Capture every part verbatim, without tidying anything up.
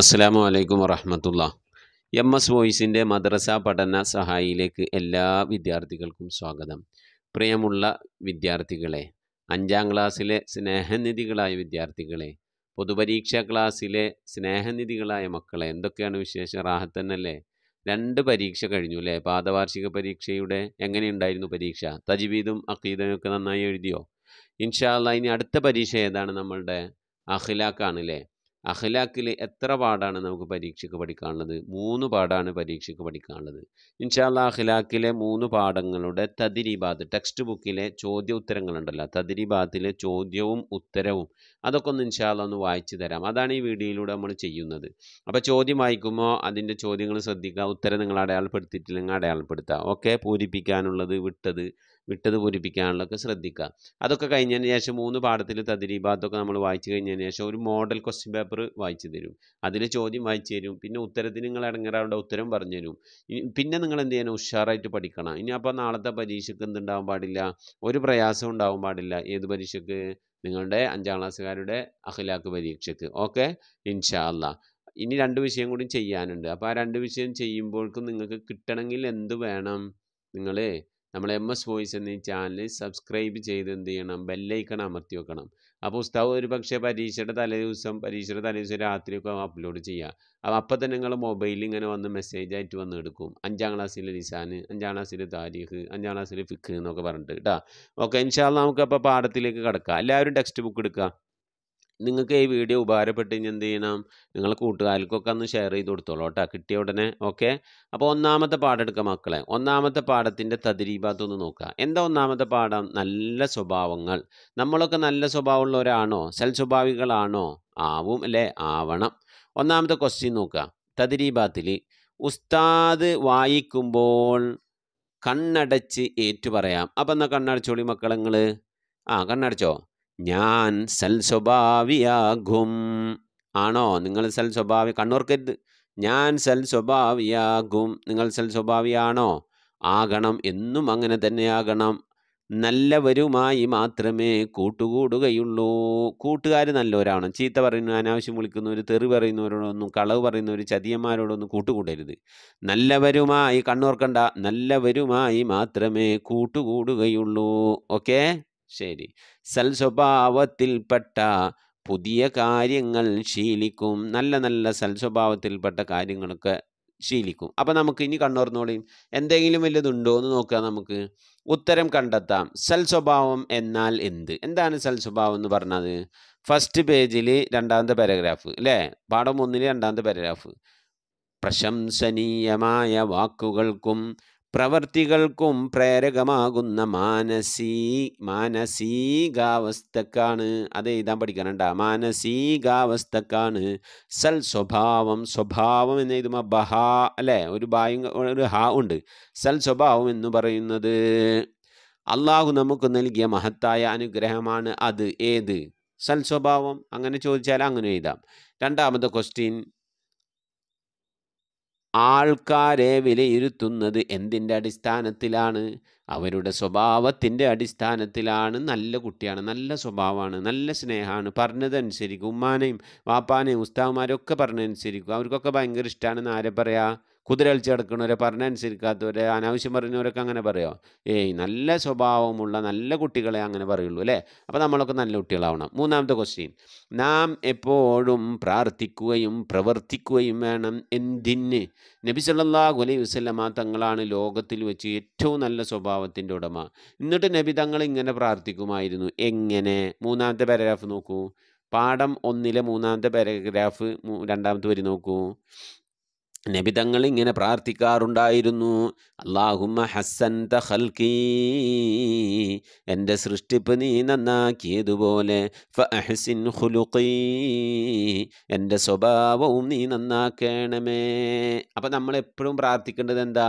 അസ്സലാമു അലൈക്കും വറഹ്മത്തുള്ളാഹ്. M S വോയിസിൻ്റെ മദ്രസ പഠന സഹായിയിലേക്ക് എല്ലാ വിദ്യാർത്ഥികൾക്കും സ്വാഗതം. പ്രിയമുള്ള വിദ്യാർത്ഥികളെ, അഞ്ചാം ക്ലാസ്സിലെ സ്നേഹനിധികളായ വിദ്യാർത്ഥികളെ, പൊതുപരീക്ഷാ ക്ലാസ്സിലെ സ്നേഹനിധികളായ മക്കളെ, എന്തൊക്കെയാണ് വിശേഷം? റാഹത്ത് തന്നല്ലേ? രണ്ട് പരീക്ഷ കഴിഞ്ഞു അല്ലേ? പാദവാർഷിക പരീക്ഷയുടെ എങ്ങനെയുണ്ടായിരുന്നു പരീക്ഷ? തജ്വീദും അഖീദയൊക്കെ നന്നായി എഴുതിയോ? ഇൻഷാ അല്ലാഹ് ഇനി അടുത്ത പരീക്ഷ ഏതാണ്? നമ്മളുടെ അഖ്ലാഖാണ് അല്ലേ? അഖ്ലാഖിൽ എത്ര പാടാണ് നമുക്ക് പരീക്ഷയ്ക്ക് പഠിക്കാനുള്ളത്? മൂന്ന് പാടാണ് പരീക്ഷയ്ക്ക് പഠിക്കാനുള്ളത്. ഇൻഷാ അല്ലാഹ് അഖ്ലാഖിലെ മൂന്ന് പാഠങ്ങളുടെ തദ്രീബാത്ത്, ടെക്സ്റ്റ് ബുക്കിലെ ചോദ്യ ഉത്തരങ്ങളുണ്ടല്ലോ, തദ്രീബാത്തിലെ ചോദ്യവും ഉത്തരവും അതൊക്കെ ഒന്ന് ഇൻഷാ അല്ലാഹ് ഒന്ന് വായിച്ചു തരാം. അതാണ് ഈ വീഡിയോയിലൂടെ നമ്മൾ ചെയ്യുന്നത്. അപ്പോൾ ചോദ്യം വായിക്കുമ്പോൾ അതിൻ്റെ ചോദ്യങ്ങൾ ശ്രദ്ധിക്കുക. ഉത്തരം നിങ്ങൾ അടയാളപ്പെടുത്തിയിട്ടില്ലെങ്കിൽ അടയാളപ്പെടുത്തുക. ഓക്കെ, പൂരിപ്പിക്കാനുള്ളത് വിട്ടത് വിട്ടത് പൂരിപ്പിക്കാനുള്ളതൊക്കെ ശ്രദ്ധിക്കുക. അതൊക്കെ കഴിഞ്ഞതിന് ശേഷം മൂന്ന് പാഠത്തിൽ തദ്രീബാത്തൊക്കെ നമ്മൾ വായിച്ചു കഴിഞ്ഞതിന് ശേഷം ഒരു മോഡൽ ക്വസ്റ്റിൻ പേപ്പർ വായിച്ചു തരും. അതിൽ ചോദ്യം വായിച്ചു തരും. പിന്നെ ഉത്തരത്തിന് നിങ്ങൾ ഇടങ്ങേറാവേണ്ട ഉത്തരം പറഞ്ഞു തരും. പിന്നെ നിങ്ങൾ എന്ത് ചെയ്യണം? ഉഷാറായിട്ട് പഠിക്കണം. ഇനി അപ്പോൾ നാളത്തെ പരീക്ഷയ്ക്ക് എന്തുണ്ടാവാൻ പാടില്ല? ഒരു പ്രയാസം ഉണ്ടാവാൻ പാടില്ല. ഏത് പരീക്ഷയ്ക്ക്? നിങ്ങളുടെ അഞ്ചാം ക്ലാസ്സുകാരുടെ അഖ്ലാഖ് പരീക്ഷയ്ക്ക്. ഓക്കെ ഇൻഷാ അല്ലാഹ്. ഇനി രണ്ട് വിഷയം കൂടി ചെയ്യാനുണ്ട്. അപ്പോൾ ആ രണ്ട് വിഷയം ചെയ്യുമ്പോഴേക്കും നിങ്ങൾക്ക് കിട്ടണമെങ്കിൽ എന്ത് വേണം? നിങ്ങൾ നമ്മൾ എം എസ് വോയിസ് എന്നീ ചാനൽ സബ്സ്ക്രൈബ് ചെയ്ത് എന്ത് ചെയ്യണം? ബെല്ലൈക്കൺ അമർത്തി വെക്കണം. അപ്പോൾ ഉസ്താവ് ഒരു പക്ഷേ പരീക്ഷയുടെ തലേദിവസം പരീക്ഷയുടെ തലേദിവസം രാത്രിയൊക്കെ അപ്ലോഡ് ചെയ്യുക. അപ്പോൾ അപ്പം തന്നെ നിങ്ങൾ മൊബൈലിൽ ഇങ്ങനെ വന്ന് മെസ്സേജായിട്ട് വന്ന് എടുക്കും. അഞ്ചാം ക്ലാസ്സിലെ ലിസാന്, അഞ്ചാം ക്ലാസ്സിലെ താരീഖ്, അഞ്ചാം ക്ലാസ്സിലെ ഫിഖ് എന്നൊക്കെ പറഞ്ഞിട്ട് കേട്ടോ. ഓക്കെ ഇൻഷാ അല്ലാഹ്, നമുക്കപ്പോൾ പാഠത്തിലേക്ക് കടക്കാം. എല്ലാവരും ടെക്സ്റ്റ് ബുക്ക് എടുക്കുക. നിങ്ങൾക്ക് ഈ വീഡിയോ ഉപകാരപ്പെട്ട് കഴിഞ്ഞാൽ എന്ത് ചെയ്യണം? നിങ്ങളെ കൂട്ടുകാർക്കൊക്കെ ഒന്ന് ഷെയർ ചെയ്ത് കൊടുത്തോളൂ കേട്ടോ, കിട്ടിയ ഉടനെ. ഓക്കെ, അപ്പോൾ ഒന്നാമത്തെ പാഠം എടുക്കുക മക്കളെ. ഒന്നാമത്തെ പാഠത്തിൻ്റെ തദ്രീബാത്ത് ഒന്ന് നോക്കുക. എന്താ ഒന്നാമത്തെ പാഠം? നല്ല സ്വഭാവങ്ങൾ. നമ്മളൊക്കെ നല്ല സ്വഭാവമുള്ളവരാണോ? സൽ സ്വഭാവികളാണോ? ആവും അല്ലേ? ആവണം. ഒന്നാമത്തെ ക്വസ്റ്റ്യൻ നോക്കുക തദ്രീബാത്തിൽ. ഉസ്താദ് വായിക്കുമ്പോൾ കണ്ണടച്ച് ഏറ്റു പറയാം. അപ്പം എന്നാൽ കണ്ണടച്ചോളി മക്കളെ. നിങ്ങൾ ആ കണ്ണടച്ചോ. ഞാൻ സൽ സ്വഭാവിയാകും. ആണോ? നിങ്ങൾ സൽ സ്വഭാവി. കണ്ണൂർക്കരുത്. ഞാൻ സൽ സ്വഭാവിയാകും. നിങ്ങൾ സൽ സ്വഭാവിയാണോ? ആകണം. എന്നും അങ്ങനെ തന്നെയാകണം. നല്ലവരുമായി മാത്രമേ കൂട്ടുകൂടുകയുള്ളൂ. കൂട്ടുകാർ നല്ലവരാവണം. ചീത്ത പറയുന്ന, അനാവശ്യം വിളിക്കുന്നവർ, തെറി പറയുന്നവരോടൊന്നും, കളവ് പറയുന്നവർ, ചതിയന്മാരോടൊന്നും കൂട്ടുകൂടരുത്. നല്ലവരുമായി, കണ്ണോർക്കണ്ട, നല്ലവരുമായി മാത്രമേ കൂട്ടുകൂടുകയുള്ളൂ. ഓക്കെ ശരി. സൽ സ്വഭാവത്തിൽപ്പെട്ട പുതിയ കാര്യങ്ങൾ ശീലിക്കും. നല്ല നല്ല സൽ സ്വഭാവത്തിൽപ്പെട്ട കാര്യങ്ങളൊക്കെ ശീലിക്കും. അപ്പം നമുക്ക് ഇനി കണ്ണോർന്നോളിയും എന്തെങ്കിലും വല്ലതുണ്ടോ എന്ന് നോക്കാം. നമുക്ക് ഉത്തരം കണ്ടെത്താം. സൽ സ്വഭാവം എന്നാൽ എന്ത്? എന്താണ് സൽ സ്വഭാവം എന്ന് പറഞ്ഞത്? ഫസ്റ്റ് പേജിൽ രണ്ടാമത്തെ പാരഗ്രാഫ് അല്ലേ? പാഠം ഒന്നിൽ രണ്ടാമത്തെ പാരഗ്രാഫ്. പ്രശംസനീയമായ വാക്കുകൾക്കും പ്രവർത്തികൾക്കും പ്രേരകമാകുന്ന മാനസീ മാനസികാവസ്ഥക്കാണ്. അത് എഴുതാൻ പഠിക്കാനുണ്ട. മാനസികാവസ്ഥക്കാണ് സൽ സ്വഭാവം. സ്വഭാവം എന്ന് എഴുതുമ്പോൾ ബഹാ അല്ലേ? ഒരു ബായും ഒരു ഹാ ഉണ്ട്. സൽ സ്വഭാവം എന്ന് പറയുന്നത് അള്ളാഹു നമുക്ക് നൽകിയ മഹത്തായ അനുഗ്രഹമാണ്. അത് ഏത്? സൽ സ്വഭാവം. അങ്ങനെ ചോദിച്ചാൽ അങ്ങനെ എഴുതാം. രണ്ടാമത്തെ ക്വസ്റ്റ്യൻ, ആൾക്കാരെ വിലയിരുത്തുന്നത് എന്തിൻ്റെ അടിസ്ഥാനത്തിലാണ്? അവരുടെ സ്വഭാവത്തിൻ്റെ അടിസ്ഥാനത്തിലാണ്. നല്ല കുട്ടിയാണ്, നല്ല സ്വഭാവമാണ്, നല്ല സ്നേഹമാണ്, പറഞ്ഞതനുസരിക്കും, ഉമ്മാനെയും വാപ്പാനെയും ഉസ്താവുമാരൊക്കെ പറഞ്ഞതനുസരിക്കും, അവർക്കൊക്കെ ഭയങ്കര ഇഷ്ടമാണെന്ന് ആരെ പറയാം? കുതിര കളിച്ച് കിടക്കുന്നവരെ, പറഞ്ഞനുസരിക്കാത്തവരെ, അനാവശ്യം പറയുന്നവരൊക്കെ അങ്ങനെ പറയുമോ? ഏയ്, നല്ല സ്വഭാവമുള്ള നല്ല കുട്ടികളെ അങ്ങനെ പറയുള്ളൂ അല്ലേ? അപ്പോൾ നമ്മളൊക്കെ നല്ല കുട്ടികളാവണം. മൂന്നാമത്തെ ക്വസ്റ്റ്യൻ, നാം എപ്പോഴും പ്രാർത്ഥിക്കുകയും പ്രവർത്തിക്കുകയും വേണം. എന്തിന്? നബി സല്ലല്ലാഹു അലൈഹി വസല്ലമ തങ്ങളാണ് ലോകത്തിൽ വെച്ച് ഏറ്റവും നല്ല സ്വഭാവത്തിൻ്റെ ഉടമ. എന്നിട്ട് നബി തങ്ങൾ ഇങ്ങനെ പ്രാർത്ഥിക്കുമായിരുന്നു. എങ്ങനെ? മൂന്നാമത്തെ പാരഗ്രാഫ് നോക്കൂ. പാഠം ഒന്നിലെ മൂന്നാമത്തെ പാരഗ്രാഫ് രണ്ടാമത്തെ വരി നോക്കൂ. നബി തങ്ങൾ ഇങ്ങനെ പ്രാർത്ഥിക്കാറുണ്ടായിരുന്നു. അല്ലാഹുമ്മ ഹസ്സൻത ഖൽഖീ, എൻ്റെ സൃഷ്ടിപ്പ് നീ നന്നാക്കിയതുപോലെ, ഫഅഹ്സിൻ ഖുലുഖീ, എൻ്റെ സ്വഭാവവും നീ നന്നാക്കണമേ. അപ്പം നമ്മളെപ്പോഴും പ്രാർത്ഥിക്കേണ്ടത് എന്താ?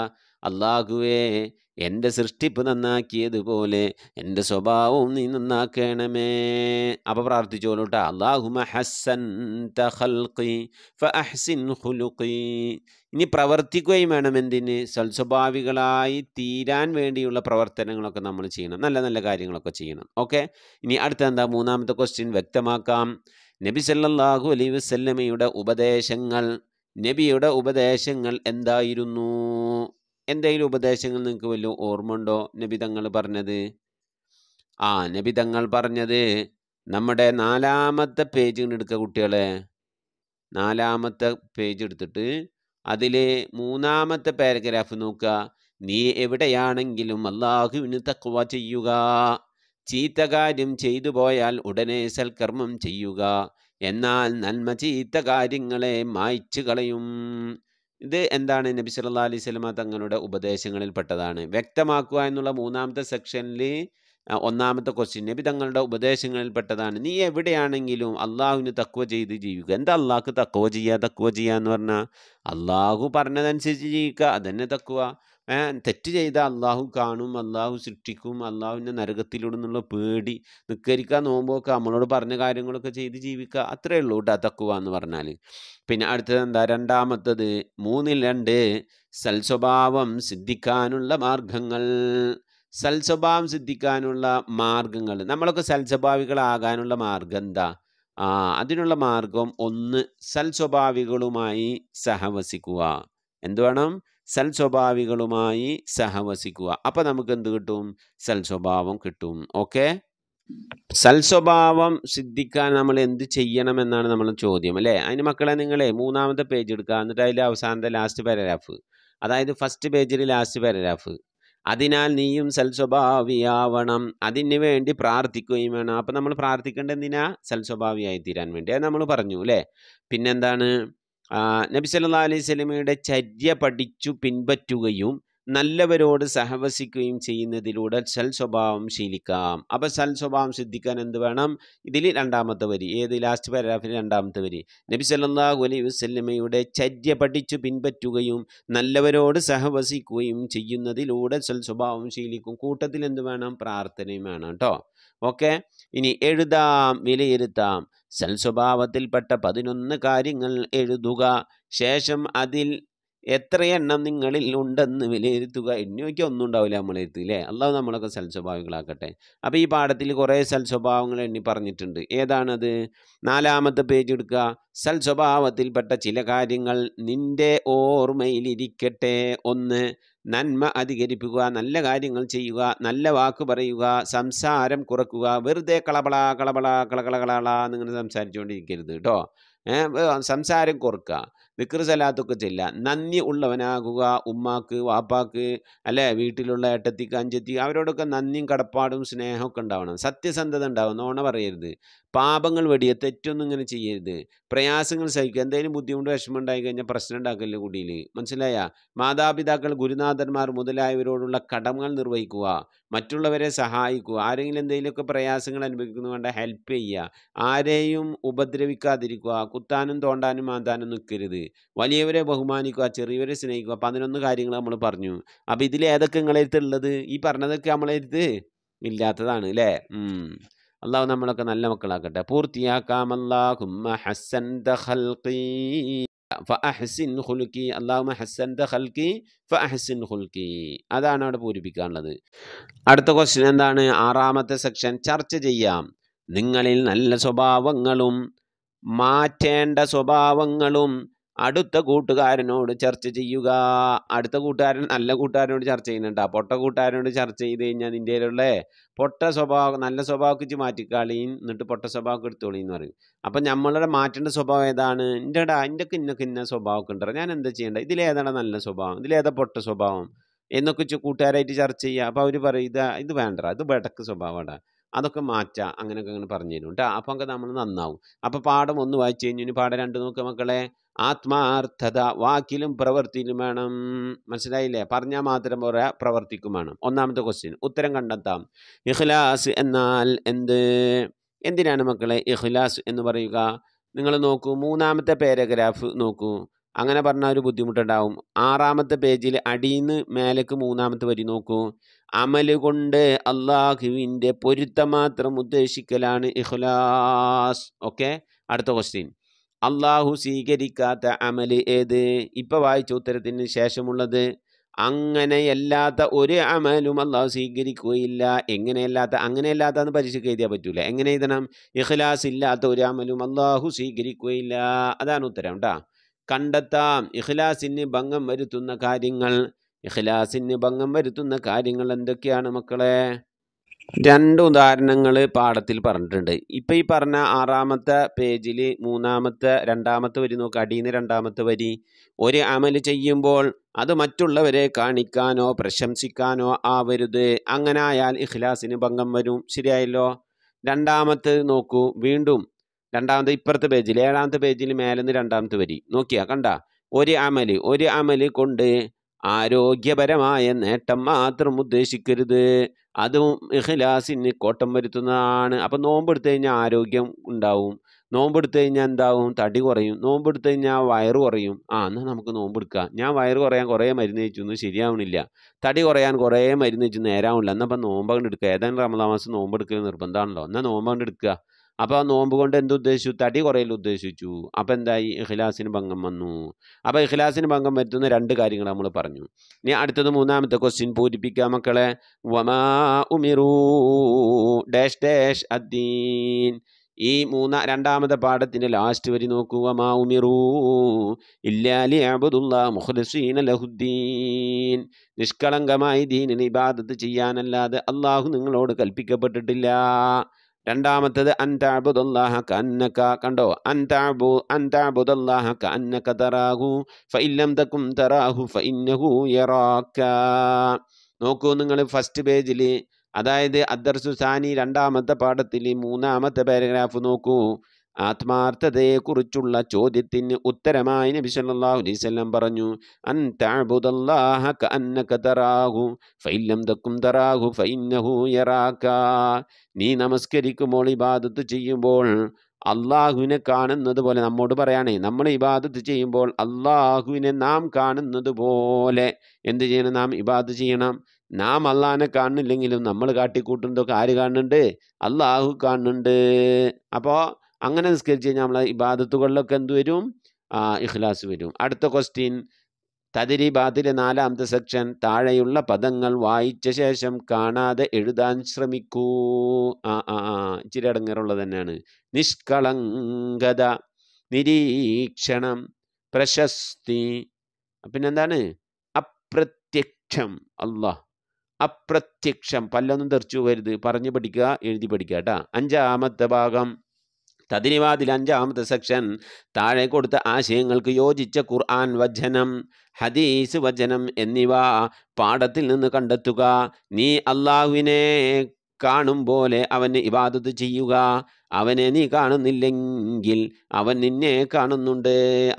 അല്ലാഹുവേ, എൻ്റെ സൃഷ്ടിപ്പ് നന്നാക്കിയതുപോലെ എൻ്റെ സ്വഭാവവും നീ നന്നാക്കണമേ. അപ്പോൾ പ്രാർത്ഥിച്ചോളൂട്ടാ. അല്ലാഹുമ്മ ഹസ്സൻത ഖൽഖീ ഫഅഹ്സിൻ ഖുലുഖീ. ഇനി പ്രവർത്തിക്കുകയും വേണം. എന്തിന്? സൽസ്വഭാവികളായി തീരാൻ വേണ്ടിയുള്ള പ്രവർത്തനങ്ങളൊക്കെ നമ്മൾ ചെയ്യണം. നല്ല നല്ല കാര്യങ്ങളൊക്കെ ചെയ്യണം. ഓക്കെ, ഇനി അടുത്ത എന്താ? മൂന്നാമത്തെ ക്വസ്റ്റ്യൻ വ്യക്തമാക്കാം. നബി സല്ലല്ലാഹു അലൈഹി വസല്ലമയുടെ ഉപദേശങ്ങൾ നബിയുടെ ഉപദേശങ്ങൾ എന്തായിരുന്നു? എന്തെങ്കിലും ഉപദേശങ്ങൾ നിങ്ങൾക്ക് വല്ല ഓർമ്മ ഉണ്ടോ? നബി തങ്ങൾ പറഞ്ഞത് ആ നബി തങ്ങൾ പറഞ്ഞത് നമ്മുടെ നാലാമത്തെ പേജ് എടുക്കുക കുട്ടികളെ. നാലാമത്തെ പേജ് എടുത്തിട്ട് അതിൽ മൂന്നാമത്തെ പാരഗ്രാഫ് നോക്കുക. നീ എവിടെയാണെങ്കിലും അല്ലാഹുവിന് തഖ്വ ചെയ്യുക, ചീത്ത കാര്യം ചെയ്തു പോയാൽ ഉടനെ സൽക്കർമ്മം ചെയ്യുക, എന്നാൽ നന്മ ചീത്ത കാര്യങ്ങളെ മായ്ച്ചു കളയും. ഇത് എന്താണ്? നബി സല്ലല്ലാഹു അലൈഹി വസല്ലമ തങ്ങളുടെ ഉപദേശങ്ങളിൽ പെട്ടതാണ്. വ്യക്തമാക്കുക എന്നുള്ള മൂന്നാമത്തെ സെക്ഷനിൽ ഒന്നാമത്തെ ക്വസ്റ്റിൻ നബി തങ്ങളുടെ ഉപദേശങ്ങളിൽ പെട്ടതാണ്. നീ എവിടെയാണെങ്കിലും അള്ളാഹുവിന് തഖ്വ ചെയ്ത് ജീവിക്കുക. എന്താ അള്ളാഹ്ക്ക് തഖ്വ ചെയ്യുക? തഖ്വ ചെയ്യുക എന്ന് പറഞ്ഞാൽ അള്ളാഹു പറഞ്ഞതനുസരിച്ച് ജീവിക്കുക, അതന്നെ തഖ്വ. തെറ്റ് ചെയ്താൽ അള്ളാഹു കാണും, അള്ളാഹു സൃഷ്ടിക്കും, അള്ളാഹുവിൻ്റെ നരകത്തിലൂടെന്നുള്ള പേടി നിൽക്കരിക്കുക, നോമ്പൊക്കെ നമ്മളോട് പറഞ്ഞ കാര്യങ്ങളൊക്കെ ചെയ്ത് ജീവിക്കുക. അത്രേ ഉള്ളൂ കേട്ടോ തഖ്വ എന്ന് പറഞ്ഞാൽ. പിന്നെ അടുത്തത് എന്താ? രണ്ടാമത്തത് മൂന്നിൽ രണ്ട് സൽസ്വഭാവം സിദ്ധിക്കാനുള്ള മാർഗങ്ങൾ. സൽസ്വഭാവം സിദ്ധിക്കാനുള്ള മാർഗങ്ങൾ, നമ്മളൊക്കെ സൽസ്വഭാവികളാകാനുള്ള മാർഗം എന്താ? ആ അതിനുള്ള മാർഗം ഒന്ന് സൽസ്വഭാവികളുമായി സഹവസിക്കുക. എന്തു വേണം? സൽസ്വഭാവികളുമായി സഹവസിക്കുക. അപ്പം നമുക്ക് എന്ത് കിട്ടും? സൽസ്വഭാവം കിട്ടും. ഓക്കെ, സൽസ്വഭാവം സിദ്ധിക്കാൻ നമ്മൾ എന്ത് ചെയ്യണമെന്നാണ് നമ്മൾ ചോദ്യം അല്ലേ? അതിന് മക്കളെ നിങ്ങളെ മൂന്നാമത്തെ പേജ് എടുക്കുക. എന്നിട്ട് അതിൽ അവസാനത്തെ ലാസ്റ്റ് പാരഗ്രാഫ്, അതായത് ഫസ്റ്റ് പേജിൽ ലാസ്റ്റ് പാരഗ്രാഫ്, അതിനാൽ നീയും സൽസ്വഭാവിയാവണം, അതിന് വേണ്ടി പ്രാർത്ഥിക്കുകയും വേണം. അപ്പം നമ്മൾ പ്രാർത്ഥിക്കേണ്ട എന്തിനാ? സൽസ്വഭാവിയായി തീരാൻ വേണ്ടി. അത് നമ്മൾ പറഞ്ഞു അല്ലേ? പിന്നെന്താണ്? നബി സല്ലല്ലാഹു അലൈഹി വസല്ലമയുടെ ചര്യ പഠിച്ചു പിൻപറ്റുകയും നല്ലവരോട് സഹവസിക്കുകയും ചെയ്യുന്നതിലൂടെ സൽസ്വഭാവം ശീലിക്കാം. അപ്പം സൽസ്വഭാവം സിദ്ധിക്കാൻ എന്ത് വേണം? ഇതിൽ രണ്ടാമത്തെ വരി, ഏത്? ലാസ്റ്റ് പാരഗ്രാഫിൽ രണ്ടാമത്തെ വരി, നബി സല്ലല്ലാഹു അലൈഹി വസല്ലമയുടെ ചര്യ പഠിച്ചു പിൻപറ്റുകയും നല്ലവരോട് സഹവസിക്കുകയും ചെയ്യുന്നതിലൂടെ സൽസ്വഭാവം ശീലിക്കും. കൂട്ടത്തിൽ എന്ത് വേണം? പ്രാർത്ഥനയും വേണം കേട്ടോ. ഓക്കെ, ഇനി എഴുതാം, വിലയിരുത്താം. സൽസ്വഭാവത്തിൽപ്പെട്ട പതിനൊന്ന് കാര്യങ്ങൾ എഴുതുക, ശേഷം അതിൽ എത്ര എണ്ണം നിങ്ങളിൽ ഉണ്ടെന്ന് വിലയിരുത്തുക. എണ്ണിയൊക്കെ ഒന്നും ഉണ്ടാവില്ല നമ്മളെ എഴുത്ത് അല്ലേ? അല്ലാതെ നമ്മളൊക്കെ സൽസ്വഭാവികളാക്കട്ടെ. അപ്പോൾ ഈ പാഠത്തിൽ കുറേ സൽസ്വഭാവങ്ങൾ എണ്ണി പറഞ്ഞിട്ടുണ്ട്. ഏതാണത്? നാലാമത്തെ പേജ് എടുക്കുക. സൽസ്വഭാവത്തിൽപ്പെട്ട ചില കാര്യങ്ങൾ നിൻ്റെ ഓർമ്മയിലിരിക്കട്ടെ. ഒന്ന്, നന്മ അധികരിപ്പിക്കുക, നല്ല കാര്യങ്ങൾ ചെയ്യുക, നല്ല വാക്ക് പറയുക, സംസാരം കുറക്കുക. വെറുതെ കളബള കളബള കളകളകളള എന്നിങ്ങനെ സംസാരിച്ചുകൊണ്ടിരിക്കരുത് കേട്ടോ. സംസാരം കുറക്കുക, ദിക്ർ സലാത്തൊക്കെ ചെല്ലുക, നന്ദി ഉള്ളവനാകുക. ഉമ്മാക്ക്, വാപ്പാക്ക്, അല്ലേ വീട്ടിലുള്ള ഏട്ടത്തിക്ക്, അഞ്ചെത്തിക്ക് അവരോടൊക്കെ നന്ദിയും കടപ്പാടും സ്നേഹമൊക്കെ ഉണ്ടാവണം. സത്യസന്ധത ഉണ്ടാവണം, നോണ പറയരുത്. പാപങ്ങൾ വെടിയ തെറ്റൊന്നും ഇങ്ങനെ ചെയ്യരുത്. പ്രയാസങ്ങൾ സഹിക്കുക. എന്തെങ്കിലും ബുദ്ധിമുട്ട് വിഷമം ഉണ്ടായി കഴിഞ്ഞാൽ പ്രശ്നം ഉണ്ടാക്കല്ലേ കുടിയിൽ, മനസ്സിലായ? മാതാപിതാക്കൾ, ഗുരുനാഥന്മാർ മുതലായവരോടുള്ള കടമകൾ നിർവഹിക്കുക, മറ്റുള്ളവരെ സഹായിക്കുക. ആരെങ്കിലും എന്തെങ്കിലുമൊക്കെ പ്രയാസങ്ങൾ അനുഭവിക്കുന്നത് വേണ്ട ഹെൽപ്പ് ചെയ്യുക. ആരെയും ഉപദ്രവിക്കാതിരിക്കുക, കുത്താനും തോണ്ടാനും മാന്താനും നിൽക്കരുത്. വലിയവരെ ബഹുമാനിക്കുക, ചെറിയവരെ സ്നേഹിക്കുക. പതിനൊന്ന് കാര്യങ്ങൾ നമ്മൾ പറഞ്ഞു. അപ്പം ഇതിൽ ഏതൊക്കെ നിങ്ങളെടുത്തുള്ളത്? ഈ പറഞ്ഞതൊക്കെ നമ്മളെടുത്ത് ഇല്ലാത്തതാണ് അല്ലേ? അള്ളാഹു നമ്മളൊക്കെ നല്ല മക്കളാക്കട്ടെ. പൂർത്തിയാക്കാം. അല്ലാഹുമ്മ ഹസ്സൻത ഖൽഖി ഫഅഹ്സിൻ ഖുൽഖി. അല്ലാഹുമ്മ ഹസ്സൻത ഖൽഖി ഫഅഹ്സിൻ ഖുൽഖി. അതാണ് അവിടെ പൂരിപ്പിക്കാനുള്ളത്. അടുത്ത ക്വസ്റ്റ്യൻ എന്താണ്? ആറാമത്തെ സെക്ഷൻ, ചർച്ച ചെയ്യാം. നിങ്ങളിൽ നല്ല സ്വഭാവങ്ങളും മാറ്റേണ്ട സ്വഭാവങ്ങളും അടുത്ത കൂട്ടുകാരനോട് ചർച്ച ചെയ്യുക. അടുത്ത കൂട്ടുകാരൻ നല്ല കൂട്ടുകാരനോട് ചർച്ച ചെയ്യുന്നുണ്ടോ? പൊട്ട കൂട്ടുകാരനോട് ചർച്ച ചെയ്ത് കഴിഞ്ഞാൽ നിൻ്റെ ഉള്ള പൊട്ട സ്വഭാവം നല്ല സ്വഭാവക്ക് മാറ്റിക്കളീൻ, എന്നിട്ട് പൊട്ട സ്വഭാവം എടുത്തോളീന്ന് പറയും. അപ്പം നമ്മളുടെ മാറ്റേണ്ട സ്വഭാവം ഏതാണ്? ഇൻ്റെടാ ഇൻ്റെക്ക് ഇന്നൊക്കെ ഇന്ന സ്വഭാവമൊക്കെ ഉണ്ടോ, ഞാൻ എന്താ ചെയ്യേണ്ടത്, ഇതിലേതാണ് നല്ല സ്വഭാവം, ഇതിലേതാ പൊട്ട സ്വഭാവം എന്നൊക്കെ കൂട്ടുകാരായിട്ട് ചർച്ച ചെയ്യുക. അപ്പോൾ അവർ പറയും ഇതാ ഇത് വേണ്ട, ഇത് ബെടക്ക് സ്വഭാവമാണ്, അതൊക്കെ മാറ്റാം, അങ്ങനെയൊക്കെ അങ്ങനെ പറഞ്ഞു തരും കേട്ടോ. അപ്പോൾ ഒക്കെ നമ്മൾ നന്നാവും. അപ്പോൾ പാഠം ഒന്ന് വായിച്ചു കഴിഞ്ഞു. ഇനി പാഠം രണ്ട് നോക്കുക മക്കളെ. ആത്മാർത്ഥത വാക്കിലും പ്രവർത്തിയിലും വേണം, മനസ്സിലായില്ലേ? പറഞ്ഞാൽ മാത്രം പോരാ, പ്രവർത്തിക്കും വേണം. ഒന്നാമത്തെ ക്വസ്റ്റ്യൻ ഉത്തരം കണ്ടെത്താം. ഇഖ്ലാസ് എന്നാൽ എന്ത്? എന്തിനാണ് മക്കളെ ഇഖ്ലാസ് എന്ന് പറയുക? നിങ്ങൾ നോക്കൂ, മൂന്നാമത്തെ പാരഗ്രാഫ് നോക്കൂ. അങ്ങനെ പറഞ്ഞാൽ ഒരു ബുദ്ധിമുട്ടുണ്ടാവും. ആറാമത്തെ പേജിൽ അടിയിന്ന് മേലേക്ക് മൂന്നാമത്തെ വരി നോക്കൂ. അമല് കൊണ്ട് അള്ളാഹുവിൻ്റെ പൊരുത്തം മാത്രം ഉദ്ദേശിക്കലാണ് ഇഖ്ലാസ്. ഓക്കെ, അടുത്ത ക്വസ്റ്റ്യൻ, അള്ളാഹു സ്വീകരിക്കാത്ത അമല് ഏത്? ഇപ്പോൾ വായിച്ച ഉത്തരത്തിന് ശേഷമുള്ളത് അങ്ങനെയല്ലാത്ത ഒരു അമലും അള്ളാഹു സ്വീകരിക്കുകയില്ല. എങ്ങനെയല്ലാത്ത അങ്ങനെയല്ലാത്തതെന്ന് പരീക്ഷയ്ക്ക് എഴുതിയാൽ പറ്റൂല. എങ്ങനെ എഴുതണം? ഇഖ്ലാസ് ഇല്ലാത്ത ഒരു അമലും അള്ളാഹു സ്വീകരിക്കുകയില്ല. അതാണ് ഉത്തരം കേട്ടോ. കണ്ടെത്താം ഇഖ്ലാസിന് ഭംഗം വരുത്തുന്ന കാര്യങ്ങൾ. ഇഖ്ലാസിന് ഭംഗം വരുത്തുന്ന കാര്യങ്ങൾ എന്തൊക്കെയാണ് മക്കളെ? രണ്ട് ഉദാഹരണങ്ങൾ പാഠത്തിൽ പറഞ്ഞിട്ടുണ്ട്. ഇപ്പം ഈ പറഞ്ഞ ആറാമത്തെ പേജിൽ മൂന്നാമത്തെ രണ്ടാമത്തെ വരി നോക്കുക. അടീന്ന് രണ്ടാമത്തെ വരി, ഒരു അമൽ ചെയ്യുമ്പോൾ അത് മറ്റുള്ളവരെ കാണിക്കാനോ പ്രശംസിക്കാനോ ആവരുത്, അങ്ങനെ ആയാൽ ഇഖ്ലാസിന് ഭംഗം വരും. ശരിയായല്ലോ. രണ്ടാമത്തെ നോക്കൂ, വീണ്ടും രണ്ടാമത്തെ ഇപ്പുറത്തെ പേജിൽ ഏഴാമത്തെ പേജിൽ മേലെന്ന് രണ്ടാമത്തെ വരി നോക്കിയാൽ കണ്ട, ഒരു അമൽ ഒരു അമൽ കൊണ്ട് ആരോഗ്യപരമായ നേട്ടം മാത്രം ഉദ്ദേശിക്കരുത്, അതും ഇഖ്ലാസിന് കോട്ടം വരുത്തുന്നതാണ്. അപ്പം നോമ്പെടുത്തു കഴിഞ്ഞാൽ ആരോഗ്യം ഉണ്ടാവും, നോമ്പെടുത്തു കഴിഞ്ഞാൽ എന്താവും? തടി കുറയും, നോമ്പെടുത്തു കഴിഞ്ഞാൽ വയറ് കുറയും. ആ എന്നാൽ നമുക്ക് നോമ്പെടുക്കാം. ഞാൻ വയറ് കുറയാൻ കുറേ മരുന്ന് കഴിച്ചൊന്നും ശരിയാവണില്ല, തടി കുറയാൻ കുറേ മരുന്ന് കഴിച്ചു നേരാവണില്ല, എന്നാൽ അപ്പം നോമ്പ് കൊണ്ട് എടുക്കുക. ഏതാണ്ട് റമദാൻ മാസം നോമ്പെടുക്കൽ നിർബന്ധമാണല്ലോ, എന്നാൽ നോമ്പ് കൊണ്ട് എടുക്കുക. അപ്പോൾ ആ നോമ്പ് കൊണ്ട് എന്തുദ്ദേശിച്ചു? തടി കുറയൽ ഉദ്ദേശിച്ചു. അപ്പം എന്തായി? ഇഖ്ലാസിന് ഭംഗം വന്നു. അപ്പോൾ ഇഖ്ലാസിന് ഭംഗം വരുത്തുന്ന രണ്ട് കാര്യങ്ങൾ നമ്മൾ പറഞ്ഞു. ഇനി അടുത്തത് മൂന്നാമത്തെ ക്വസ്റ്റിൻ പൂരിപ്പിക്കാം മക്കളെ. വമാ ഉമിറൂ ഡാഷ് ഡാഷ് അദ്ദീൻ. ഈ മൂന്നാ രണ്ടാമത്തെ പാഠത്തിൻ്റെ ലാസ്റ്റ് വരി നോക്കൂ. വമാ ഉമിറൂ ഇല്ലാ ലിയഅ്ബുദുല്ലാഹ മുഖ്ലിസീന ലഹുദ്ദീൻ. നിഷ്കളങ്കമായി ദീനിന് ഇബാദത്ത് ചെയ്യാനല്ലാതെ അള്ളാഹു നിങ്ങളോട് കൽപ്പിക്കപ്പെട്ടിട്ടില്ല. രണ്ടാമത്തേത് അൻതഅബ്ദുല്ലാഹ കഅന്നക. കണ്ടോ? അൻതഅബു അൻതഅബ്ദുല്ലാഹ കഅന്നക തറാഹു ഫഇല്ലം തകുൻ തറാഹു ഫഇന്നഹു യറാക. നോക്കൂ നിങ്ങൾ ഫസ്റ്റ് പേജിൽ, അതായത് അദ്ദർസു സാനി രണ്ടാമത്തെ പാഠത്തിൽ മൂന്നാമത്തെ പാരഗ്രാഫ് നോക്കൂ. ആത്മാർത്ഥതയെക്കുറിച്ചുള്ള ചോദ്യത്തിന് ഉത്തരമായി നബി സല്ലല്ലാഹു അലൈഹി വസല്ലം പറഞ്ഞു, അൻ തഅബ്ദുല്ലാഹ കഅന്നക തറാഹു ഫഇല്ലം തകുൻ തറാഹു ഫഇന്നഹു യറാക. നീ നമസ്കരിക്കുമ്പോൾ ഇബാദത്ത് ചെയ്യുമ്പോൾ അള്ളാഹുവിനെ കാണുന്നത് പോലെ, നമ്മോട് പറയാനേ, നമ്മൾ ഇബാദത്ത് ചെയ്യുമ്പോൾ അള്ളാഹുവിനെ നാം കാണുന്നത് പോലെ എന്ത് ചെയ്യണം? നാം ഇബാദത്ത് ചെയ്യണം. നാം അള്ളാഹിനെ കാണുന്നില്ലെങ്കിലും നമ്മൾ കാട്ടിക്കൂട്ടുന്നതൊക്കെ ആര് കാണുന്നുണ്ട്? അള്ളാഹു കാണുന്നുണ്ട്. അപ്പോൾ അങ്ങനെ നിസ്കരിച്ച് കഴിഞ്ഞാൽ നമ്മളെ ഇബാദത്തുകളിലൊക്കെ എന്ത് വരും? ഇഖ്ലാസ് വരും. അടുത്ത ക്വസ്റ്റ്യൻ തദ്രീബാത്തിലെ നാലാമത്തെ സെക്ഷൻ. താഴെയുള്ള പദങ്ങൾ വായിച്ച ശേഷം കാണാതെ എഴുതാൻ ശ്രമിക്കൂ. ആ ആ ആ ഇച്ചിരി അടങ്ങാറുള്ളത് തന്നെയാണ്. നിഷ്കളങ്കത, നിരീക്ഷണം, പ്രശസ്തി, പിന്നെന്താണ്? അപ്രത്യക്ഷം. അല്ലാഹ് അപ്രത്യക്ഷം, പല്ലൊന്നും തെറിച്ചു പോകരുത്, പറഞ്ഞു പഠിക്കുക, എഴുതി പഠിക്കുക കേട്ടോ. അഞ്ചാമത്തെ ഭാഗം തദ്രീബാത്തിൽ അഞ്ചാമത്തെ സെക്ഷൻ. താഴെ കൊടുത്ത ആശയങ്ങൾക്ക് യോജിച്ച ഖുർആൻ വചനം, ഹദീസ് വചനം എന്നിവ പാഠത്തിൽ നിന്ന് കണ്ടെത്തുക. നീ അള്ളാഹുവിനെ കാണും പോലെ അവന് ഇബാദത്ത് ചെയ്യുക. അവനെ നീ കാണുന്നില്ലെങ്കിൽ അവൻ നിന്നെ കാണുന്നുണ്ട്.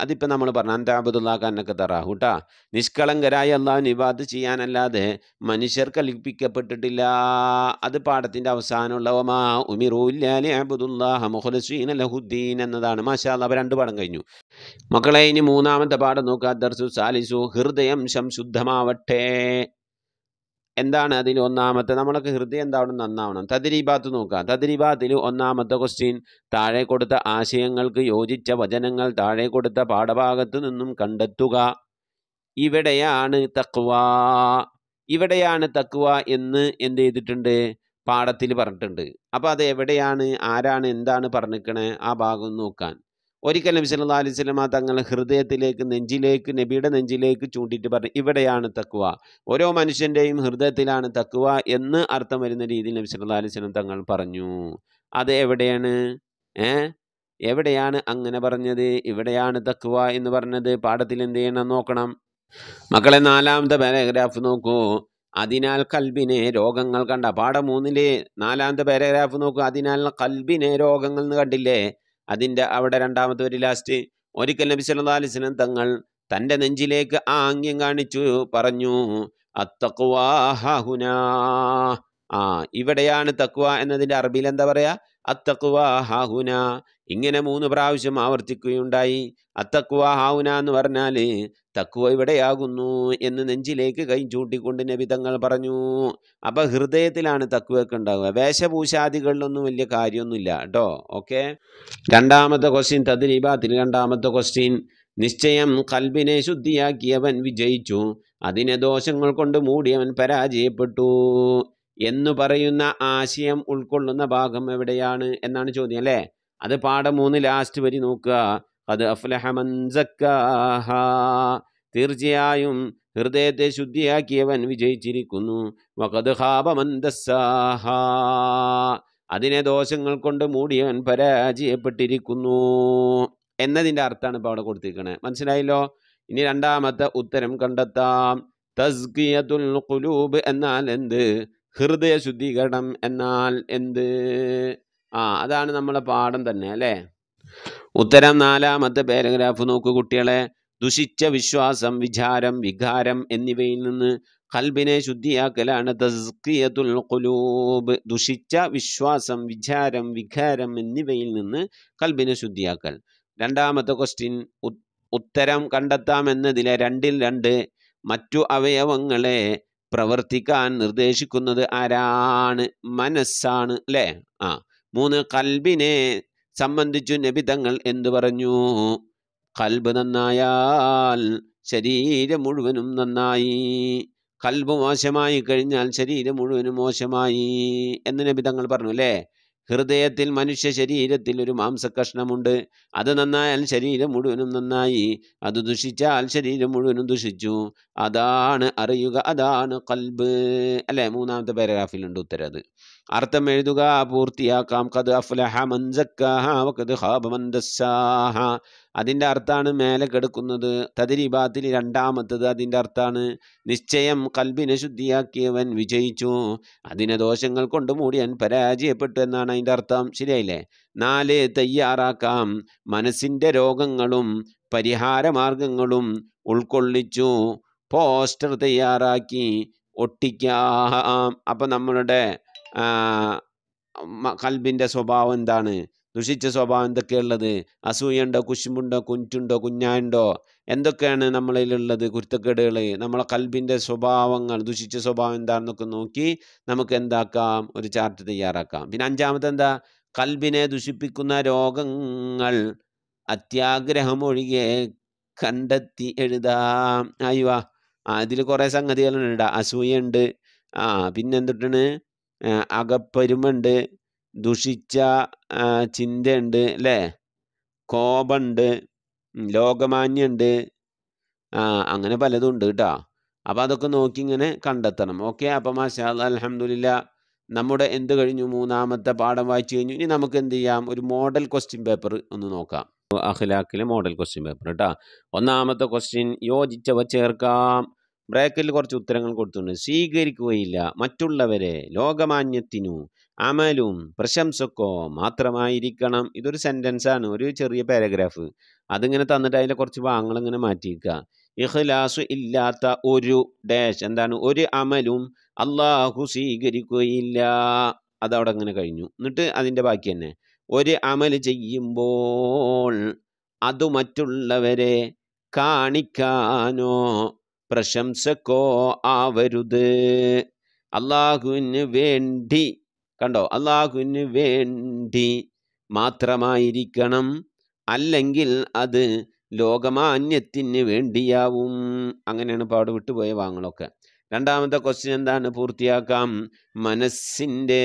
അതിപ്പോൾ നമ്മൾ പറഞ്ഞു അൻതഅബ്ദുല്ലാഹ കഅന്നക തറാഹു. ട്ടാ നിഷ്കളങ്കരായ അള്ളാഹുവിന് ഇബാദത്ത് ചെയ്യാനല്ലാതെ മനുഷ്യർ കൽപ്പിക്കപ്പെട്ടിട്ടില്ല. അത് പാഠത്തിൻ്റെ അവസാനമുള്ള വമാ ഉമിറൂ ഇല്ലാ ലിയഅ്ബുദുല്ലാഹ മുഖ്ലിസീന ലഹുദ്ദീൻ എന്നതാണ്. മാഷാ അല്ലാഹ്. രണ്ട് പാഠം കഴിഞ്ഞു മക്കളെ. ഇനി മൂന്നാമത്തെ പാഠം നോക്കുക. ദർസു സാലിസു. ഹൃദയം ശുദ്ധമാവട്ടെ. എന്താണ് അതിൽ ഒന്നാമത്തെ? നമ്മളൊക്കെ ഹൃദയം എന്താവണം? നന്നാവണം. തദ്രീബാത്ത് നോക്കാം. തദ്രീബാത്തിൽ ഒന്നാമത്തെ ക്വസ്റ്റ്യൻ. താഴെ കൊടുത്ത ആശയങ്ങൾക്ക് യോജിച്ച വചനങ്ങൾ താഴെ കൊടുത്ത പാഠഭാഗത്തു നിന്നും കണ്ടെത്തുക. ഇവിടെയാണ് തഖ്വ. ഇവിടെയാണ് തഖ്വ എന്ന് എന്ത് ചെയ്തിട്ടുണ്ട്? പാഠത്തിൽ പറഞ്ഞിട്ടുണ്ട്. അപ്പോൾ അത് എവിടെയാണ്, ആരാണ്, എന്താണ് പറഞ്ഞിരിക്കണേ? ആ ഭാഗം നോക്കാൻ. ഒരിക്കൽ നബി സല്ലല്ലാഹു അലൈഹി വസല്ലം തങ്ങൾ ഹൃദയത്തിലേക്ക്, നെഞ്ചിലേക്ക്, നബിയുടെ നെഞ്ചിലേക്ക് ചൂണ്ടിയിട്ട് പറഞ്ഞു ഇവിടെയാണ് തഖ്വ. ഓരോ മനുഷ്യൻ്റെയും ഹൃദയത്തിലാണ് തഖ്വ എന്ന് അർത്ഥം വരുന്ന രീതിയിൽ നബി സല്ലല്ലാഹു അലൈഹി വസല്ലം തങ്ങൾ പറഞ്ഞു. അത് എവിടെയാണ്? ഏ എവിടെയാണ് അങ്ങനെ പറഞ്ഞത്? ഇവിടെയാണ് തഖ്വ എന്ന് പറഞ്ഞത്. പാഠത്തിൽ എന്ത് ചെയ്യണം? നോക്കണം മക്കളെ. നാലാമത്തെ പാരഗ്രാഫ് നോക്കൂ. അതിനാൽ കൽബിനെ രോഗങ്ങൾ കണ്ട. പാഠം മൂന്നിലെ നാലാമത്തെ പാരഗ്രാഫ് നോക്കൂ. അതിനാൽ കൽബിനെ രോഗങ്ങൾ എന്ന് കണ്ടില്ലേ? അതിൻ്റെ അവിടെ രണ്ടാമത്തെ ഒരു ലാസ്റ്റ്. ഒരിക്കൽ നബി സല്ലല്ലാഹു അലൈഹി വസല്ലം തങ്ങൾ തൻ്റെ നെഞ്ചിലേക്ക് ആംഗ്യം കാണിച്ചു പറഞ്ഞു അത്തഖ്വാ ഹുനാ. ആ ഇവിടെയാണ് തഖ്വ എന്നതിൻ്റെ അറബിയിൽ എന്താ പറയുക? അത്തഖ്വാ ഹുനാ. ഇങ്ങനെ മൂന്ന് പ്രാവശ്യം ആവർത്തിക്കുകയുണ്ടായി. അത്തഖ്വാ ഹുനാ എന്ന് പറഞ്ഞാൽ തഖ്വ ഇവിടെയാകുന്നു എന്ന് നെഞ്ചിലേക്ക് കൈ ചൂണ്ടിക്കൊണ്ട് നബി തങ്ങൾ പറഞ്ഞു. അപ്പോൾ ഹൃദയത്തിലാണ് തഖ്വയൊക്കെ ഉണ്ടാകുക. വേഷഭൂഷാദികളിലൊന്നും വലിയ കാര്യമൊന്നുമില്ല കേട്ടോ. ഓക്കെ. രണ്ടാമത്തെ ക്വസ്റ്റ്യൻ തദ്രീബാത്തിൽ രണ്ടാമത്തെ ക്വസ്റ്റ്യൻ. നിശ്ചയം കൽബിനെ ശുദ്ധിയാക്കിയവൻ വിജയിച്ചു, അതിനെ ദോഷങ്ങൾ കൊണ്ട് മൂടിയവൻ പരാജയപ്പെട്ടു എന്നു പറയുന്ന ആശയം ഉൾക്കൊള്ളുന്ന ഭാഗം എവിടെയാണ് എന്നാണ് ചോദ്യം അല്ലേ. അത് പാഠം മൂന്ന് ലാസ്റ്റ് വരി നോക്കുക. ഖദ് അഫ്ലഹ മൻ സക്കാഹാ, തീർച്ചയായും ഹൃദയത്തെ ശുദ്ധിയാക്കിയവൻ വിജയിച്ചിരിക്കുന്നു. വഖദ് ഖാബ മൻ ദസ്സാഹാ, അതിനെ ദോഷങ്ങൾ കൊണ്ട് മൂടിയവൻ പരാജയപ്പെട്ടിരിക്കുന്നു എന്നതിൻ്റെ അർത്ഥമാണ് ഇപ്പോൾ അവിടെ കൊടുത്തിരിക്കുന്നത്. മനസ്സിലായല്ലോ. ഇനി രണ്ടാമത്തെ ഉത്തരം കണ്ടെത്താം. തസ്കിയത്തുൽ ഖുലൂബ് എന്നാൽ എന്ത്? ഹൃദയ ശുദ്ധീകരണം എന്നാൽ എന്ത്? ആ അതാണ് നമ്മളെ പാഠം തന്നെ അല്ലേ. ഉത്തരം നാലാമത്തെ പാരഗ്രാഫ് നോക്കൂ കുട്ടികളെ. ദുഷിച്ച വിശ്വാസം, വിചാരം, വികാരം എന്നിവയിൽ നിന്ന് കൽബിനെ ശുദ്ധിയാക്കലാണ് തസ്കിയത്തുൽ ഖുലൂബ്. ദുഷിച്ച വിശ്വാസം, വിചാരം, വികാരം എന്നിവയിൽ നിന്ന് കൽബിനെ ശുദ്ധിയാക്കൽ. രണ്ടാമത്തെ ക്വസ്റ്റ്യൻ. ഉത്തരം കണ്ടെത്താമെന്നതിലെ രണ്ടിൽ രണ്ട് മറ്റു അവയവങ്ങളെ പ്രവർത്തിക്കാൻ നിർദ്ദേശിക്കുന്നത് ആരാണ്? മനസ്സാണ് അല്ലേ. ആ മൂന്ന്. കൽബിനെ സംബന്ധിച്ചു നബി തങ്ങൾ എന്തു പറഞ്ഞു? കൽബ് നന്നായാൽ ശരീരം മുഴുവനും നന്നായി, കൽബ് മോശമായി കഴിഞ്ഞാൽ ശരീരം മുഴുവനും മോശമായി എന്ന് നബി തങ്ങൾ പറഞ്ഞു അല്ലേ. ഹൃദയത്തിൽ, മനുഷ്യ ശരീരത്തിൽ ഒരു മാംസകഷ്ണമുണ്ട്. അത് നന്നായാൽ ശരീരം മുഴുവനും നന്നായി, അത് ദുഷിച്ചാൽ ശരീരം മുഴുവനും ദുഷിച്ചു. അതാണ് അറിയുക, അതാണ് കൽബ് അല്ലേ. മൂന്നാമത്തെ പാരഗ്രാഫിലുണ്ട് ഉത്തരം. അത് അർത്ഥം എഴുതുക, പൂർത്തിയാക്കാം. ഖദ് അഫ്ലഹ മൻ സക്കാഹാ വഖദ് ഖാബ മൻ ദസ്സാഹാ, അതിൻ്റെ അർത്ഥമാണ് മേലെ കെടുക്കുന്നത്. തദരീബാത്തിൽ രണ്ടാമത്തത് അതിൻ്റെ അർത്ഥമാണ്. നിശ്ചയം കൽബിനെ ശുദ്ധിയാക്കിയവൻ വിജയിച്ചു, അതിനെ ദോഷങ്ങൾ കൊണ്ട് മൂടിയവൻ പരാജയപ്പെട്ടു എന്നാണ് അതിൻ്റെ അർത്ഥം. ശരിയായില്ലേ. നാല്. തയ്യാറാക്കാം. മനസ്സിൻ്റെ രോഗങ്ങളും പരിഹാരമാർഗങ്ങളും ഉൾക്കൊള്ളിച്ചു പോസ്റ്റർ തയ്യാറാക്കി ഒട്ടിക്കാം. അപ്പം നമ്മളുടെ കൽബിൻ്റെ സ്വഭാവം എന്താണ്? ദുഷിച്ച സ്വഭാവം എന്തൊക്കെയുള്ളത്? അസൂയുണ്ടോ, കുശുമ്പുണ്ടോ, കുഞ്ചുണ്ടോ, കുഞ്ഞായുണ്ടോ, എന്തൊക്കെയാണ് നമ്മളിലുള്ളത് കുരുത്തക്കേടുകൾ? നമ്മളെ കൽബിൻ്റെ സ്വഭാവങ്ങൾ, ദുഷിച്ച സ്വഭാവം എന്താണെന്നൊക്കെ നോക്കി നമുക്ക് എന്താക്കാം, ഒരു ചാർട്ട് തയ്യാറാക്കാം. പിന്നെ അഞ്ചാമത്തെ എന്താ? കൽബിനെ ദുഷിപ്പിക്കുന്ന രോഗങ്ങൾ അത്യാഗ്രഹം ഒഴികെ കണ്ടെത്തി എഴുതാം. ആയിവാ. ആ ഇതിൽ കുറേ സംഗതികളുണ്ട്. അസൂയുണ്ട്, ആ പിന്നെന്തൊട്ടാണ് അകപ്പെരുമുണ്ട്, ദുഷിച്ച ചിന്തയുണ്ട് അല്ലേ, കോപമുണ്ട്, ലോകമാന്യുണ്ട്, അങ്ങനെ പലതും ഉണ്ട് കേട്ടോ. അപ്പോൾ അതൊക്കെ നോക്കി ഇങ്ങനെ കണ്ടെത്തണം. ഓക്കെ. അപ്പം മാഷാ അല്ലാഹ്, അൽഹംദുലില്ലാ, നമ്മുടെ എന്ത് കഴിഞ്ഞു? മൂന്നാമത്തെ പാഠം വായിച്ചു കഴിഞ്ഞു. ഇനി നമുക്ക് എന്ത് ചെയ്യാം? ഒരു മോഡൽ ക്വസ്റ്റ്യൻ പേപ്പർ ഒന്ന് നോക്കാം. അഖ്ലാഖിലെ മോഡൽ ക്വസ്റ്റ്യൻ പേപ്പർ കേട്ടോ. ഒന്നാമത്തെ ക്വസ്റ്റ്യൻ. യോജിച്ചവ ചേർക്കാം. ബ്രാക്കറ്റിൽ കുറച്ച് ഉത്തരങ്ങൾ കൊടുത്തിട്ടുണ്ട്. സ്വീകരിക്കുകയില്ല മറ്റുള്ളവരെ ലോകമാന്യത്തിനു അമലും പ്രശംസക്കോ മാത്രമായിരിക്കണം. ഇതൊരു സെൻറ്റൻസാണ്, ഒരു ചെറിയ പാരഗ്രാഫ്. അതിങ്ങനെ തന്നിട്ട് അതിലെ കുറച്ച് ഭാഗങ്ങളിങ്ങനെ മാറ്റിയിരിക്കുക. ഇഖ്ലാസ് ഇല്ലാത്ത ഒരു ഡാഷ് എന്താണ്? ഒരു അമലും അള്ളാഹു സ്വീകരിക്കുകയില്ല. അതവിടെ അങ്ങനെ കഴിഞ്ഞു. എന്നിട്ട് അതിൻ്റെ ബാക്കി തന്നെ. ഒരു അമൽ ചെയ്യുമ്പോൾ അത് മറ്റുള്ളവരെ കാണിക്കാനോ പ്രശംസക്കോ ആവരുത്. അള്ളാഹുവിന് വേണ്ടി, കണ്ടോ, അള്ളാഹുവിന് വേണ്ടി മാത്രമായിരിക്കണം, അല്ലെങ്കിൽ അത് ലോകമാന്യത്തിന് വേണ്ടിയാവും. അങ്ങനെയാണ് പാട് വിട്ടുപോയ വാങ്ങളൊക്കെ. രണ്ടാമത്തെ ക്വസ്റ്റ്യൻ എന്താണ്? പൂർത്തിയാക്കാം. മനസ്സിൻ്റെ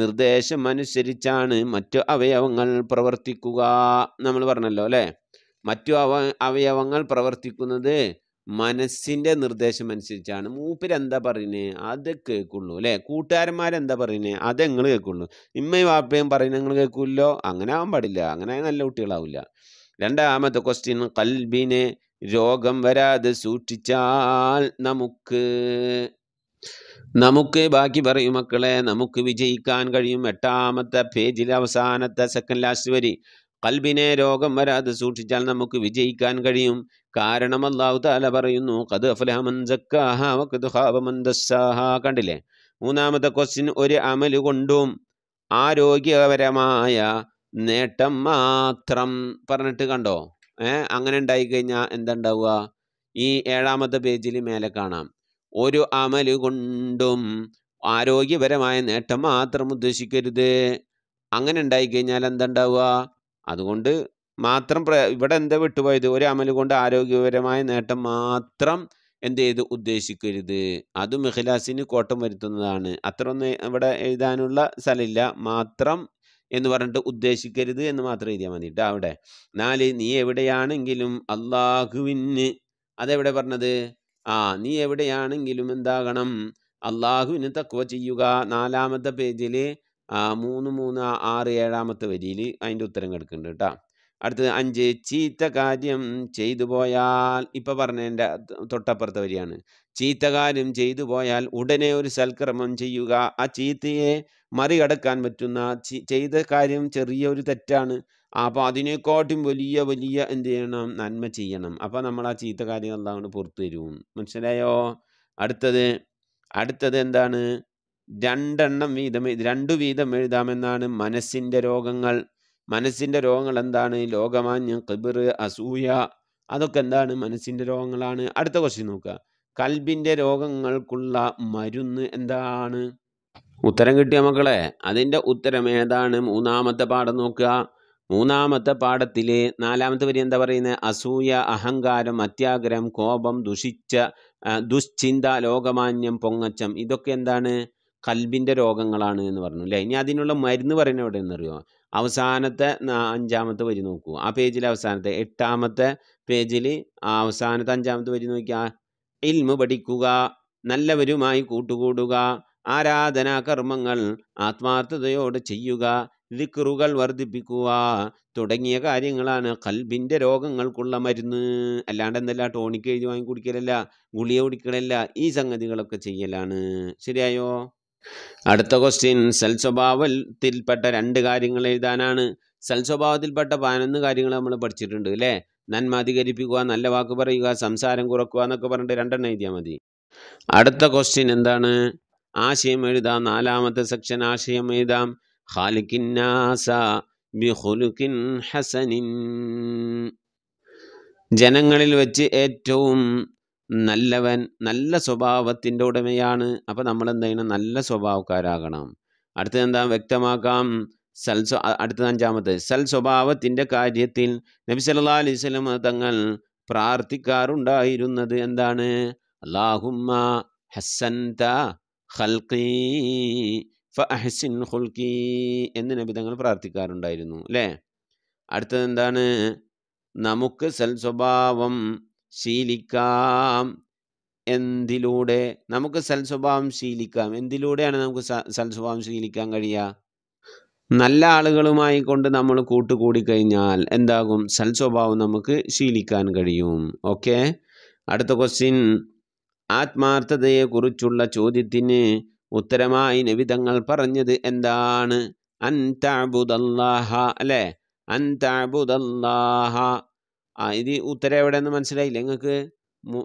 നിർദ്ദേശം അനുസരിച്ചാണ് മറ്റു അവയവങ്ങൾ പ്രവർത്തിക്കുക. നമ്മൾ പറഞ്ഞല്ലോ അല്ലേ, മറ്റു അവ അവയവങ്ങൾ പ്രവർത്തിക്കുന്നത് മനസ്സിൻ്റെ നിർദ്ദേശം അനുസരിച്ചാണ്. മൂപ്പരെന്താ പറയുന്നത് അത് കേൾക്കുള്ളൂ അല്ലേ. കൂട്ടുകാരന്മാരെന്താ പറയുന്നത് അത് നിങ്ങൾ കേൾക്കുള്ളൂ. ഇമ്മയും വാപ്പയും പറയുന്നത് നിങ്ങൾ കേൾക്കുമല്ലോ. അങ്ങനെ ആവാൻ പാടില്ല, അങ്ങനെ നല്ല കുട്ടികളാവില്ല. രണ്ടാമത്തെ ക്വസ്റ്റ്യൻ. കൽബിനെ രോഗം വരാതെ സൂക്ഷിച്ചാൽ നമുക്ക് നമുക്ക് ബാക്കി പറയും മക്കളെ, നമുക്ക് വിജയിക്കാൻ കഴിയും. എട്ടാമത്തെ പേജിൽ അവസാനത്തെ സെക്കൻഡ് ലാസ്റ്റ് വരി. കൽബിനെ രോഗം വരാതെ സൂക്ഷിച്ചാൽ നമുക്ക് വിജയിക്കാൻ കഴിയും. കാരണം അല്ലാഹു തആല പറയുന്നു ഖദ് അഫ്ലഹ മൻ സക്കാഹാ വഖദ് ഖാബ മൻ ദസ്സാഹാ. കണ്ടില്ലേ. മൂന്നാമത്തെ ക്വസ്റ്റ്യൻ. ഒരു അമൽ കൊണ്ടും ആരോഗ്യപരമായ നേട്ടം മാത്രം പറഞ്ഞിട്ട് കണ്ടോ, ഏ അങ്ങനെ ഉണ്ടായിക്കഴിഞ്ഞാൽ എന്തുണ്ടാവുക? ഈ ഏഴാമത്തെ പേജിൽ മേലെ കാണാം. ഒരു അമൽ കൊണ്ടും ആരോഗ്യപരമായ നേട്ടം മാത്രം ഉദ്ദേശിക്കരുത്. അങ്ങനെ ഉണ്ടായിക്കഴിഞ്ഞാൽ എന്തുണ്ടാവുക? അതുകൊണ്ട് മാത്രം ഇവിടെ എന്താ വിട്ടുപോയത്? ഒരു അമൽ കൊണ്ട് ആരോഗ്യപരമായ നേട്ടം മാത്രം എന്ത് ചെയ്ത് ഉദ്ദേശിക്കരുത്, അതും ഇഖ്ലാസിന് കോട്ടം വരുത്തുന്നതാണ്. അത്ര ഒന്ന് ഇവിടെ എഴുതാനുള്ള സ്ഥലമില്ല, മാത്രം എന്ന് പറഞ്ഞിട്ട് ഉദ്ദേശിക്കരുത് എന്ന് മാത്രം എഴുതിയാൽ മതിയിട്ട്. അവിടെ നാല്, നീ എവിടെയാണെങ്കിലും അള്ളാഹുവിന്, അതെവിടെ പറഞ്ഞത്? ആ, നീ എവിടെയാണെങ്കിലും എന്താകണം? അള്ളാഹുവിന് തഖ്വ ചെയ്യുക. നാലാമത്തെ പേജിൽ മൂന്ന് മൂന്ന് ആറ് ഏഴാമത്തെ വരിയിൽ അതിൻ്റെ ഉത്തരം കിടക്കുന്നുണ്ട് കേട്ടോ. അടുത്തത് അഞ്ച്, ചീത്ത കാര്യം ചെയ്തു പോയാൽ, ഇപ്പം പറഞ്ഞതിൻ്റെ തൊട്ടപ്പുറത്തെ വരിയാണ്, ചീത്ത കാര്യം ചെയ്തു പോയാൽ ഉടനെ ഒരു സൽക്രമം ചെയ്യുക. ആ ചീത്തയെ മറികടക്കാൻ പറ്റുന്ന ചെയ്ത കാര്യം ചെറിയ ഒരു തെറ്റാണ്, അപ്പോൾ അതിനെക്കാട്ടും വലിയ വലിയ എന്ത് ചെയ്യണം? നന്മ ചെയ്യണം. അപ്പോൾ നമ്മൾ ആ ചീത്ത കാര്യം അല്ലാണ്ട് പുറത്തു തരും. മനസ്സിലായോ? അടുത്തത് അടുത്തത് എന്താണ്? രണ്ടെണ്ണം വീതം, രണ്ടു വീതം എഴുതാമെന്നാണ്. മനസ്സിൻ്റെ രോഗങ്ങൾ, മനസ്സിൻ്റെ രോഗങ്ങൾ എന്താണ്? ലോകമാന്യം, കിബ്ർ, അസൂയ, അതൊക്കെ എന്താണ്? മനസ്സിൻ്റെ രോഗങ്ങളാണ്. അടുത്ത ക്വസ്റ്റ്യൻ നോക്കുക, കൽബിൻ്റെ രോഗങ്ങൾക്കുള്ള മരുന്ന് എന്താണ്? ഉത്തരം കിട്ടിയ മക്കളെ? അതിൻ്റെ ഉത്തരം ഏതാണ്? മൂന്നാമത്തെ പാഠം നോക്കുക. മൂന്നാമത്തെ പാഠത്തിൽ നാലാമത്തെ വരി എന്താ പറയുന്നത്? അസൂയ, അഹങ്കാരം, അത്യാഗ്രഹം, കോപം, ദുഷിച്ച ദുശ്ചിന്ത, ലോകമാന്യം, പൊങ്ങച്ചം, ഇതൊക്കെ എന്താണ്? കൽബിൻ്റെ രോഗങ്ങളാണ് എന്ന് പറഞ്ഞു അല്ലേ. ഇനി അതിനുള്ള മരുന്ന് പറയുന്നത് എവിടെ എന്നറിയോ? അവസാനത്തെ അഞ്ചാമത്തെ വരി നോക്കൂ. ആ പേജിൽ അവസാനത്തെ എട്ടാമത്തെ പേജിൽ അവസാനത്തെ അഞ്ചാമത്തെ വരി നോക്കിയാ, ഇൽമു പഠിക്കുക, നല്ലവരുമായി കൂട്ടുകൂടുക, ആരാധനാ കർമ്മങ്ങൾ ആത്മാർത്ഥതയോടെ ചെയ്യുക, ദിക്റുകൾ വർദ്ധിപ്പിക്കുക തുടങ്ങിയ കാര്യങ്ങളാണ് കൽബിൻ്റെ രോഗങ്ങൾക്കുള്ള മരുന്ന്. അല്ലാണ്ട് എന്തല്ല, ടോണിക്ക് എഴുതി വാങ്ങി കുടിക്കലല്ല, ഗുളിക കുടിക്കലല്ല, ഈ സംഗതികളൊക്കെ ചെയ്യലാണ്. ശരിയായോ? അടുത്ത ക്വസ്റ്റ്യൻ, സൽസ്വഭാവത്തിൽപ്പെട്ട രണ്ട് കാര്യങ്ങൾ എഴുതാനാണ്. സൽസ്വഭാവത്തിൽപ്പെട്ട പതിനൊന്ന് കാര്യങ്ങൾ നമ്മൾ പഠിച്ചിട്ടുണ്ട് അല്ലേ. നന്മ അധികരിപ്പിക്കുക, നല്ല വാക്ക് പറയുക, സംസാരം കുറക്കുക എന്നൊക്കെ പറഞ്ഞിട്ട് രണ്ടെണ്ണം എഴുതിയാൽ മതി. അടുത്ത ക്വസ്റ്റ്യൻ എന്താണ്? ആശയം എഴുതാം. നാലാമത്തെ സെക്ഷൻ ആശയം എഴുതാം. ഖാലിഖിന്നാസ ബിഖുലുഖിൻ ഹസനിൻ, ജനങ്ങളിൽ വെച്ച് ഏറ്റവും നല്ലവൻ നല്ല സ്വഭാവത്തിൻ്റെ ഉടമയാണ്. അപ്പോൾ നമ്മൾ എന്തെങ്കിലും നല്ല സ്വഭാവക്കാരാകണം. അടുത്തത് എന്താ വ്യക്തമാക്കാം? സൽ സ്വ അടുത്തത് അഞ്ചാമത്തെ സൽ സ്വഭാവത്തിൻ്റെ കാര്യത്തിൽ നബി സല്ലല്ലാഹു അലൈഹി വസല്ലം തങ്ങൾ പ്രാർത്ഥിക്കാറുണ്ടായിരുന്നത് എന്താണ്? അല്ലാഹുമ്മ ഹസ്സൻത ഖൽഖി ഫഅഹ്സിൻ ഖുൽഖി എന്ന് നബി തങ്ങൾ പ്രാർത്ഥിക്കാറുണ്ടായിരുന്നു അല്ലേ. അടുത്തത് എന്താണ്? നമുക്ക് സൽ സ്വഭാവം ശീലിക്കാം. എന്തിലൂടെ നമുക്ക് സൽസ്വഭാവം ശീലിക്കാം? എന്തിലൂടെയാണ് നമുക്ക് സൽസ്വഭാവം ശീലിക്കാൻ കഴിയുക? നല്ല ആളുകളുമായി കൊണ്ട് നമ്മൾ കൂട്ടുകൂടിക്കഴിഞ്ഞാൽ എന്താകും? സൽസ്വഭാവം നമുക്ക് ശീലിക്കാൻ കഴിയും. ഓക്കെ. അടുത്ത ക്വസ്റ്റ്യൻ, ആത്മാർത്ഥതയെക്കുറിച്ചുള്ള ചോദ്യത്തിന് ഉത്തരമായി നബി തങ്ങൾ പറഞ്ഞത് എന്താണ്? അൻ തഅബുദല്ലാഹ അല്ലേ, അൻ തഅബുദല്ലാഹ. ആ, ഇത് ഉത്തരം എവിടെയെന്ന് മനസ്സിലായില്ല നിങ്ങൾക്ക്?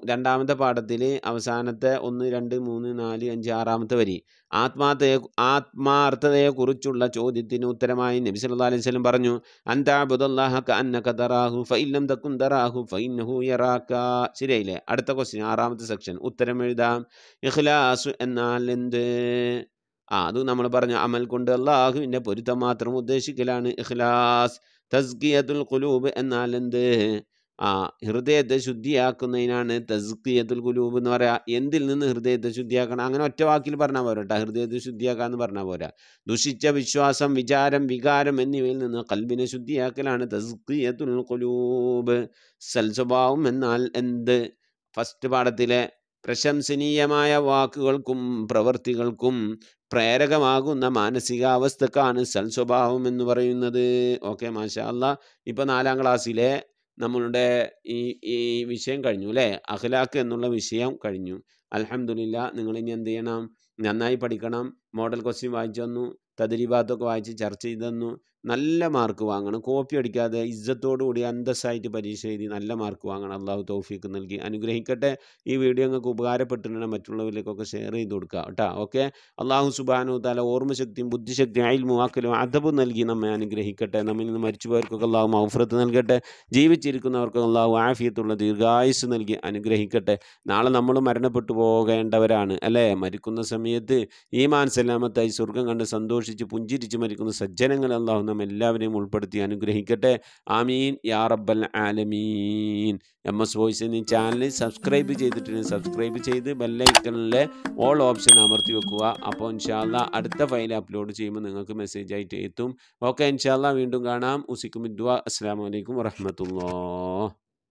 രണ്ടാമത്തെ പാഠത്തിൽ അവസാനത്തെ ഒന്ന് രണ്ട് മൂന്ന് നാല് അഞ്ച് ആറാമത്തെ വരി, ആത്മാർത്ഥയെ ആത്മാർത്ഥതയെക്കുറിച്ചുള്ള ചോദ്യത്തിന് ഉത്തരമായി നബി സല്ലല്ലാഹു അലൈഹി വസല്ലം പറഞ്ഞു അൻതഅബ്ദുല്ലാഹ കഅന്നക തറാഹു ഫഇല്ലം തകുൻ തറാഹു ഫഇന്നഹു യറാക. ശരിയായില്ലേ? അടുത്ത ക്വസ്റ്റ്യൻ ആറാമത്തെ സെക്ഷൻ, ഉത്തരം എഴുതാം. ഇഖ്ലാസ് എന്നാൽ എന്ത്? ആ, അത് നമ്മൾ പറഞ്ഞു. അമൽ കൊണ്ട് അള്ളാഹുവിൻ്റെ പൊരുത്തം മാത്രം ഉദ്ദേശിക്കലാണ് ഇഖ്ലാസ്. തസ്കിയത്തുൽ ഖുലൂബ് എന്നാൽ എന്ത്? ആ, ഹൃദയത്തെ ശുദ്ധിയാക്കുന്നതിനാണ് തസ്കിയത്തുൽ ഖുലൂബ് എന്ന് പറയുക. എന്തിൽ നിന്ന് ഹൃദയത്തെ ശുദ്ധിയാക്കണം? അങ്ങനെ ഒറ്റ വാക്കിൽ പറഞ്ഞാൽ പോരാ, ഹൃദയത്തെ ശുദ്ധിയാക്കാന്ന് പറഞ്ഞാൽ പോരാ. ദുഷിച്ച വിശ്വാസം, വിചാരം, വികാരം എന്നിവയിൽ നിന്ന് കൽബിനെ ശുദ്ധിയാക്കലാണ് തസ്കിയത്തുൽ ഖുലൂബ്. സൽസ്വഭാവം എന്നാൽ എന്ത്? ഫസ്റ്റ് പാഠത്തിലെ പ്രശംസനീയമായ വാക്കുകൾക്കും പ്രവൃത്തികൾക്കും പ്രേരകമാകുന്ന മാനസികാവസ്ഥക്കാണ് സൽസ്വഭാവം എന്ന് പറയുന്നത്. ഓക്കെ, മാഷാ അല്ലാ. ഇപ്പോൾ നാലാം ക്ലാസ്സിലെ നമ്മളുടെ ഈ ഈ വിഷയം കഴിഞ്ഞു അല്ലേ. അഖ്ലാഖ് എന്നുള്ള വിഷയം കഴിഞ്ഞു. അൽഹംദുലില്ലാ. നിങ്ങളിനി എന്ത് ചെയ്യണം? നന്നായി പഠിക്കണം. മോഡൽ ക്വസ്റ്റിൻ വായിച്ചു തന്നു, തദ്രീബാത്തൊക്കെ വായിച്ച് ചർച്ച ചെയ്ത് തന്നു. നല്ല മാർക്ക് വാങ്ങണം, കോപ്പി അടിക്കാതെ ഇജ്ജത്തോടുകൂടി അന്തസ്സായിട്ട് പരീക്ഷ എഴുതി നല്ല മാർക്ക് വാങ്ങണം. അള്ളാഹു തൗഫീഖ് നൽകി അനുഗ്രഹിക്കട്ടെ. ഈ വീഡിയോ നിങ്ങൾക്ക് ഉപകാരപ്പെട്ടിട്ടുണ്ടെങ്കിൽ മറ്റുള്ളവരിലേക്കൊക്കെ ഷെയർ ചെയ്ത് കൊടുക്കുക കേട്ടോ. ഓക്കെ. അള്ളാഹു സുബ്ഹാനഹു തആല ഓർമ്മശക്തിയും ബുദ്ധിശക്തിയും ഇൽമും അഖലും അദബും നൽകി നമ്മെ അനുഗ്രഹിക്കട്ടെ. നമ്മിൽ നിന്ന് മരിച്ചുപോയവർക്കൊക്കെ അള്ളാഹു മഗ്ഫിറത്ത് നൽകട്ടെ. ജീവിച്ചിരിക്കുന്നവർക്ക് അള്ളാഹു ആഫിയത്തുള്ള ദീർഘായുസ് നൽകി അനുഗ്രഹിക്കട്ടെ. നാളെ നമ്മൾ മരണപ്പെട്ടു പോകേണ്ടവരാണ് അല്ലേ. മരിക്കുന്ന സമയത്ത് ഈമാൻ സലാമത്തായി സ്വർഗം കണ്ട് സന്തോഷിച്ച് പുഞ്ചിരിച്ച് മരിക്കുന്ന സജ്ജനങ്ങൾ അള്ളാഹു നാം എല്ലാവരെയും ഉൾപ്പെടുത്തി അനുഗ്രഹിക്കട്ടെ. ആമീൻ യാ റബ്ബൽ ആലമീൻ. എം എസ് വോയിസ് എന്നീ ചാനൽ സബ്സ്ക്രൈബ് ചെയ്തിട്ടുണ്ട്. സബ്സ്ക്രൈബ് ചെയ്ത് ബെല്ലൈക്കണിലെ ഓൾ ഓപ്ഷൻ അമർത്തി വെക്കുക. അപ്പോൾ ഇൻഷാ അള്ളാ അടുത്ത ഫയൽ അപ്ലോഡ് ചെയ്യുമ്പോൾ നിങ്ങൾക്ക് മെസ്സേജ് ആയിട്ട് എത്തും. ഓക്കെ, ഇൻഷാ അള്ളാ വീണ്ടും കാണാം. ഉസിക്കും ഇദ്വാ. അസ്സലാമു അലൈക്കും വറഹ്മത്തുള്ളാഹി.